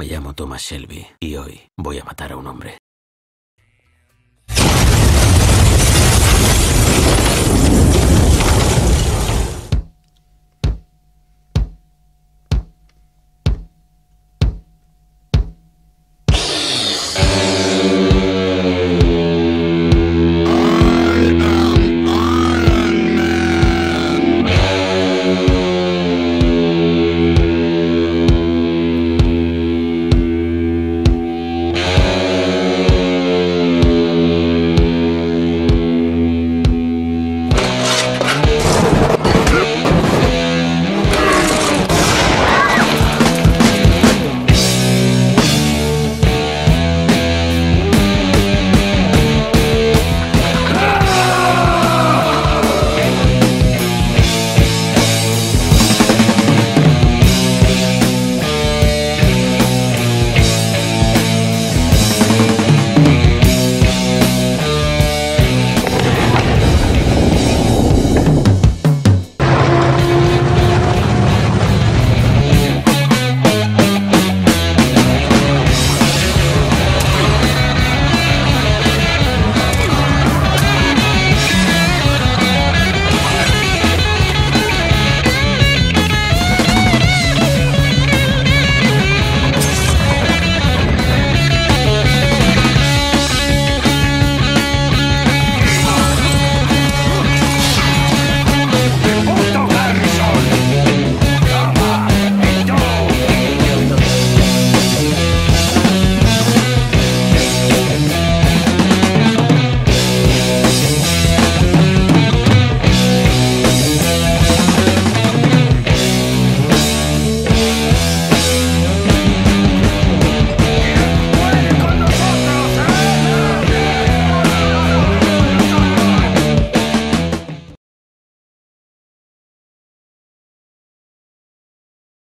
Me llamo Thomas Shelby y hoy voy a matar a un hombre.